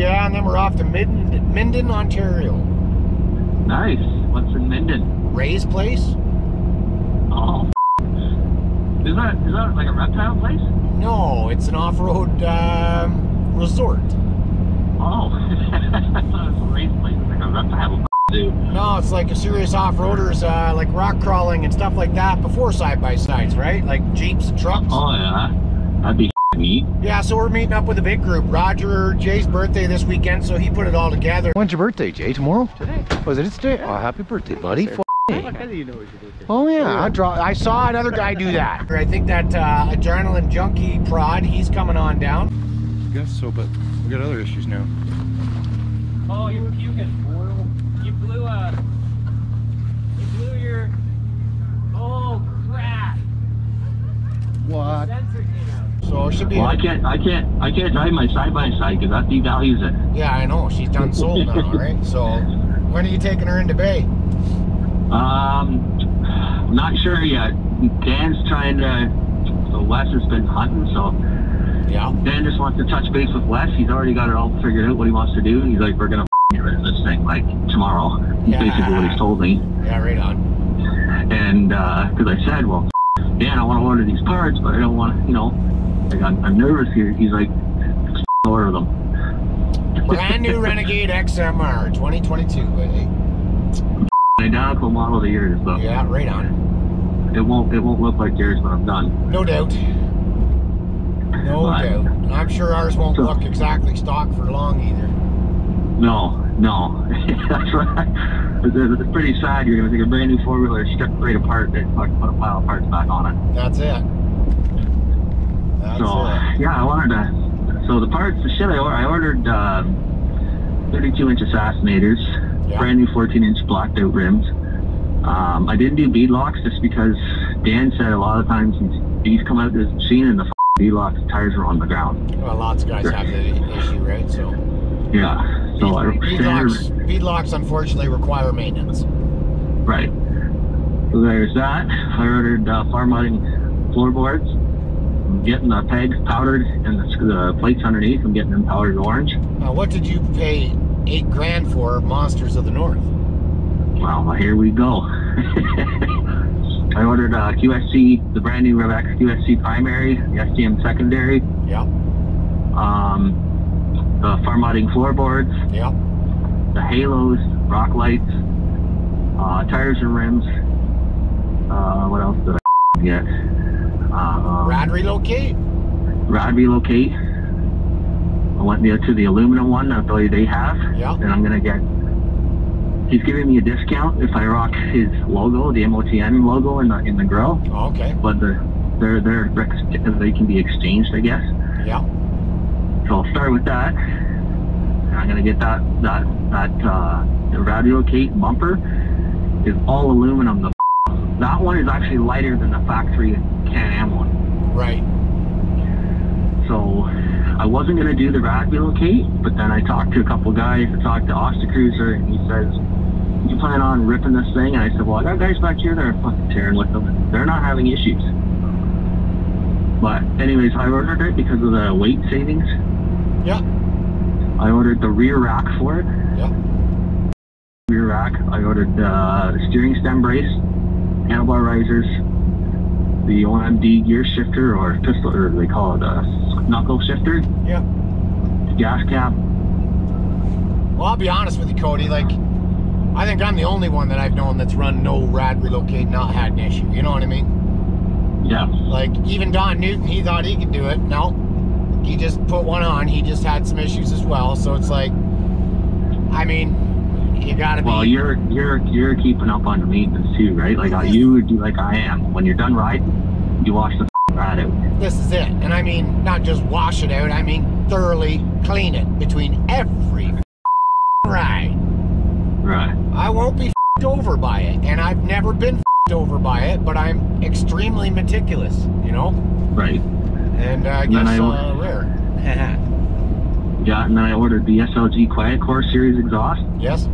Yeah, and then we're off to Minden, Ontario. Nice. What's in Minden? Ray's Place. Oh, is that like a reptile place? No, it's an off-road resort. Oh, I thought it was a Ray's Place. Like a reptile. Dude. No, it's like a serious off-roaders, like rock crawling and stuff like that before side-by-sides, right? Like Jeeps and trucks. Oh, yeah. That'd be neat. Yeah, so we're meeting up with a big group. Roger, Jay's birthday this weekend, so he put it all together. When's your birthday, Jay? Tomorrow? Today. Was it today? Yeah. Oh, happy birthday, buddy. Oh, yeah. I saw another guy do that. I think that adrenaline junkie prod, he's coming on down. I guess so, but we got other issues now. Oh, you're puking. You blew your... Oh, crap! What? The sensor came out. So it should be... Well, I can't drive my side-by-side because that devalues it. Yeah, I know. She's done sold now, right? So, when are you taking her into Bay? I'm not sure yet. Dan's trying to... So Les has been hunting, so... Yeah. Dan just wants to touch base with Les. He's already got it all figured out what he wants to do, and he's like, we're going to... get rid of this thing like tomorrow. Yeah. Basically what he's told me. Yeah, right on. And because I said, well, Dan, I want to order these parts, but I don't want to, you know, like I'm nervous here. He's like, order them. Brand new Renegade XMR 2022, buddy. Identical model of the year, so. Yeah, right on. It won't look like yours when I'm done. No doubt. No doubt. And I'm sure ours won't look exactly stock for long either. No. That's right. It's pretty sad. You're going to take a brand new four-wheeler, strip right apart, and put a pile of parts back on it. That's it. Yeah, I wanted to... So the parts, the shit I ordered 32-inch assassinators, yeah. Brand new 14-inch blocked-out rims. I didn't do beadlocks just because Dan said a lot of times these come out to the machine and the beadlocks tires are on the ground. Well, lots of guys have that issue, right? So... Yeah, so beadlocks unfortunately require maintenance. Right. So there's that. I ordered Farm Mudding floorboards. I'm getting the pegs powdered and the plates underneath. I'm getting them powdered orange. Now, what did you pay $8,000 for Monsters of the North? Well, here we go. I ordered QSC, the brand new RevX QSC primary, the STM secondary. Yeah. The farm mudding floorboards, yep. The halos, rock lights, tires and rims. What else did I get? Rad relocate. I went to the aluminum one that they have, yep. And I'm gonna get. He's giving me a discount if I rock his logo, the MOTM logo in the grill. Oh, okay. But they can be exchanged, I guess. Yeah. So I'll start with that. I'm gonna get the Radiocate bumper is all aluminum. That one is actually lighter than the factory Can-Am one. Right. So I wasn't gonna do the Radiocate, but then I talked to a couple guys. I talked to Oster Cruiser, and he says, "You plan on ripping this thing?" And I said, "Well, I got guys back here that are fucking tearing with them. They're not having issues." But anyways, I ordered it because of the weight savings. Yeah. I ordered the rear rack for it. Yeah. Rear rack. I ordered the steering stem brace, handlebar risers, the OMD gear shifter or pistol, or they call it a knuckle shifter. Yeah. Gas cap. Well, I'll be honest with you, Cody. Like, I think I'm the only one that I've known that's run no rad relocate, not had an issue. You know what I mean? Yeah. Like, even Don Newton, he thought he could do it. No. He just put one on. He just had some issues as well. So it's like, I mean, you gotta be. Well, you're keeping up on the maintenance too, right? Like you would do, like I am. When you're done riding, you wash the rad out. This is it, and I mean, not just wash it out. I mean, thoroughly clean it between every ride. Right. I won't be over by it, and I've never been over by it. But I'm extremely meticulous, you know. Right. And I guess rare. Yeah, and then I ordered the SLG QuietCore series exhaust. Yes.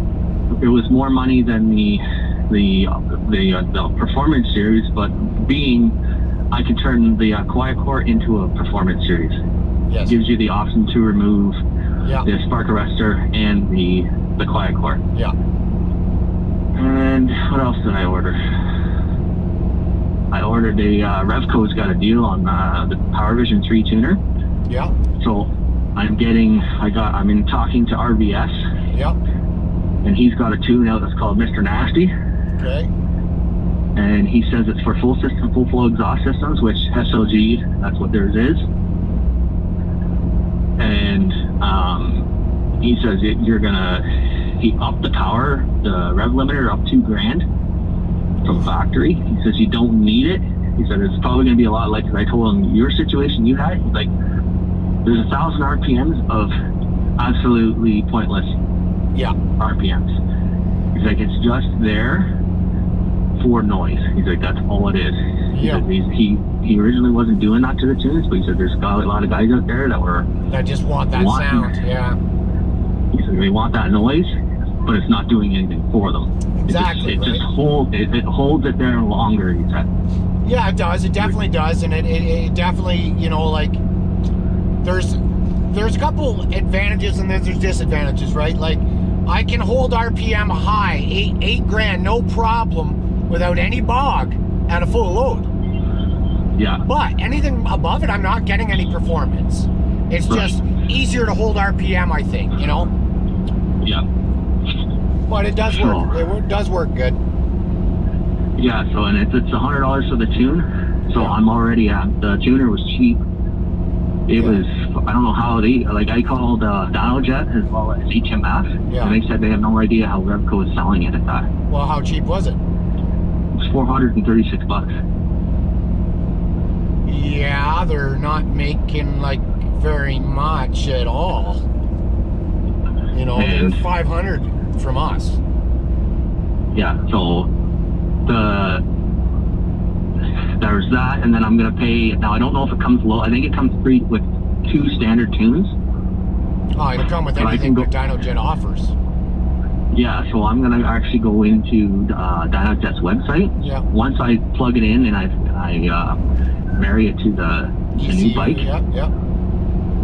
It was more money than the performance series, but being I could turn the QuietCore into a performance series. Yes. Gives you the option to remove yeah, the spark arrestor, and the QuietCore. Yeah. And what else did I order? I ordered a Revco's got a deal on the PowerVision 3 tuner. Yeah. So I'm getting, I'm in talking to RVS. Yeah. And he's got a tune out that's called Mr. Nasty. Okay. And he says it's for full system, full flow exhaust systems, which SLG, that's what theirs is. And he says you're gonna, he upped the power, the rev limiter up $2,000 from factory. He says you don't need it. He said it's probably gonna be a lot like, 'cause I told him your situation you had. He's like, there's 1,000 RPMs of absolutely pointless. Yeah. RPMs. He's like, it's just there for noise. He's like, that's all it is. He yeah. said he originally wasn't doing that to the tunes, but he said there's got a lot of guys out there that were just want that sound. Yeah. He said they want that noise, but it's not doing anything for them. Exactly. It just, right? it holds it there longer. He said. Yeah, it does. It definitely does, and it definitely, you know, like there's a couple advantages and then there's disadvantages, right? Like I can hold RPM high, $8,000, no problem, without any bog at a full load. Yeah. But anything above it, I'm not getting any performance. It's right. just easier to hold RPM, I think, you know? Yeah. But it does work. So, it does work good. Yeah, so, and it's $100 for the tune. So yeah. I'm already at, the tuner was cheap. It yeah. was, I don't know how they, like I called Dynojet as well as HMS, yeah. and they said they have no idea how Revco is selling it at that. Well, how cheap was it? It was $436. Yeah, they're not making like very much at all. You know, and they're 500 from us. Yeah, so there's that, and then I'm gonna pay. Now I don't know if it comes low. I think it comes free with 2 standard tunes. Oh, it'll come with anything that Dynojet offers. Yeah, so I'm gonna actually go into Dynojet's website. Yeah. Once I plug it in and I marry it to the new bike. Yeah, yeah.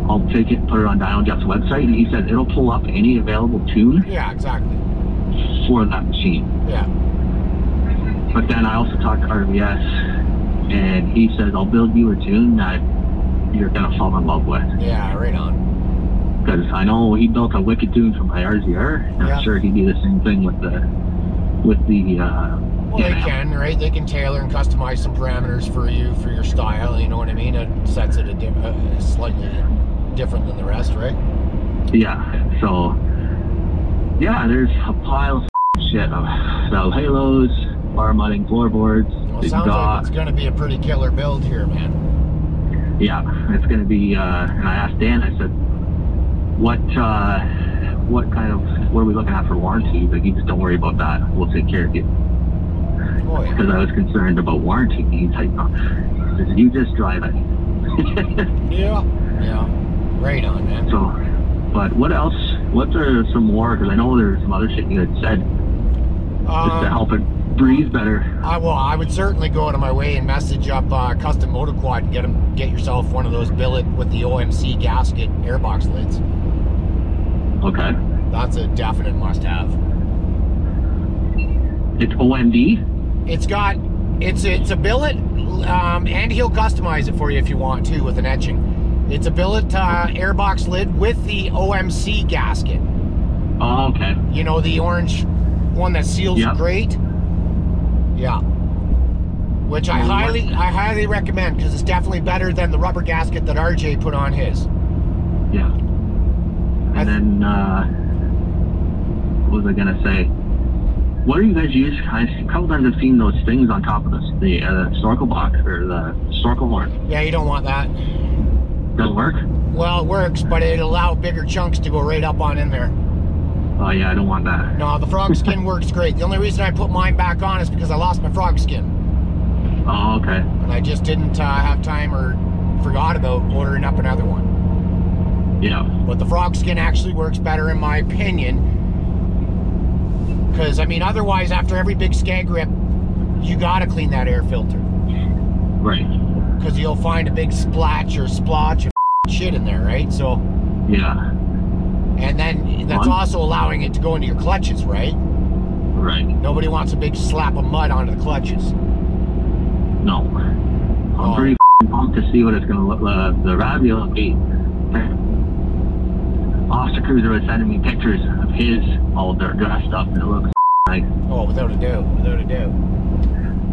I'll take it, put it on Dynojet's website, and he said it'll pull up any available tune. Yeah, exactly. For that machine. Yeah. But then I also talked to RVS. And he says, I'll build you a tune that you're going to fall in love with. Yeah, right on. Because I know he built a wicked tune for my RZR, and yeah. I'm sure he'd do the same thing with the... well, they can, right? They can tailor and customize some parameters for you, for your style, you know what I mean? It sets it slightly different than the rest, right? Yeah, so... Yeah, there's a pile of shit of halos, bar mudding, floorboards. Well, sounds like it's going to be a pretty killer build here, man. Yeah, it's going to be. And I asked Dan. I said, "What are we looking at for warranty?" He's like, "You just don't worry about that. We'll take care of you." Oh, yeah. Because I was concerned about warranty. He's like, "You just drive it." Yeah, yeah, right on, man. So, but what else? What's some more? Because I know there's some other shit you had said just to help it breathe better. I would certainly go out of my way and message up Custom Motorquad and get yourself one of those billet with the OMC gasket airbox lids. Okay. That's a definite must-have. It's OMD. It's a billet, and he'll customize it for you if you want to with an etching. It's a billet airbox lid with the OMC gasket. Oh, okay. You know, the orange one that seals yep. great. Yeah, which I highly recommend, because it's definitely better than the rubber gasket that RJ put on his. Yeah. And then, what was I gonna say? What do you guys use? A couple times I've seen those things on top of the snorkel box or the snorkel horn. Yeah, you don't want that. Doesn't work? Well, it works, but it'll allow bigger chunks to go right up on in there. Oh yeah, I don't want that. No, the frog skin works great. The only reason I put mine back on is because I lost my frog skin. Oh, okay. And I just didn't have time or forgot about ordering up another one. Yeah. But the frog skin actually works better in my opinion. Because, I mean, otherwise, after every big skag rip, you gotta clean that air filter. Right. Because you'll find a big splatch or splotch of shit in there, right? So. Yeah. And then that's also allowing it to go into your clutches, right? Right. Nobody wants a big slap of mud onto the clutches. No. I'm pretty pumped to see what it's going to look like. The Raviol 8. Oster Cruiser was sending me pictures of his all dirt dressed up, and it looks nice. Oh, without a doubt. Without a doubt.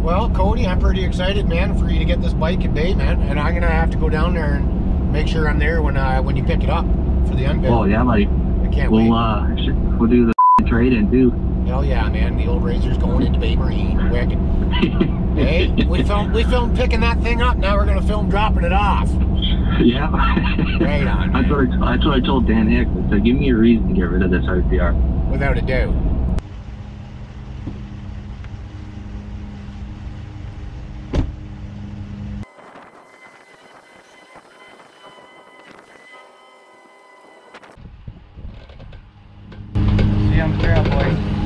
Well, Cody, I'm pretty excited, man, for you to get this bike at Bay, man. And I'm going to have to go down there and make sure I'm there when you pick it up for the unveil. Oh, yeah, buddy. I can't wait. We'll do the trade-in, too. Hell yeah, man! The old RZR's going into Bay Marine. Hey, we filmed picking that thing up. Now we're gonna film dropping it off. Yeah. Right on. That's what I told Dan Hicks. I said, give me a reason to get rid of this RZR. Without a doubt. See, I'm clear, boys.